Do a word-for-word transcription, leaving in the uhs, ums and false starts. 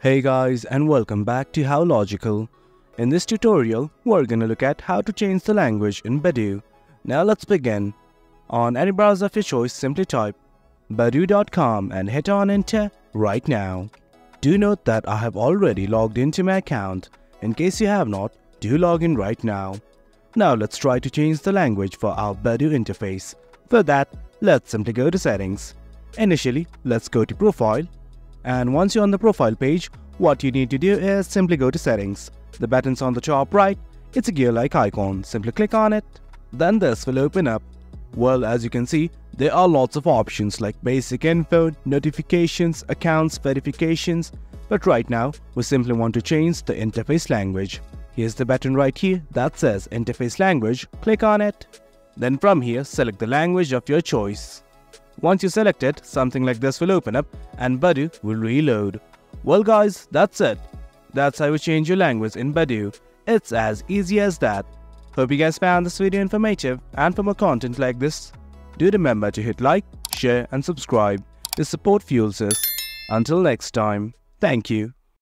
Hey guys, and welcome back to HowLogical. In this tutorial, we're gonna look at how to change the language in Badoo. Now let's begin. On any browser of your choice, simply type badoo dot com and hit on enter right now. Do note that I have already logged into my account. In case you have not, do log in right now. Now let's try to change the language for our Badoo interface. For that, let's simply go to settings. Initially, let's go to profile. And once you're on the profile page, what you need to do is simply go to settings. The buttons on the top right, it's a gear-like icon. Simply click on it. Then this will open up. Well, as you can see, there are lots of options like basic info, notifications, accounts, verifications. But right now, we simply want to change the interface language. Here's the button right here that says interface language. Click on it. Then from here, select the language of your choice. Once you select it, something like this will open up and Badoo will reload. Well guys, that's it. That's how you change your language in Badoo. It's as easy as that. Hope you guys found this video informative, and for more content like this, do remember to hit like, share and subscribe. Your support fuels us. Until next time, thank you.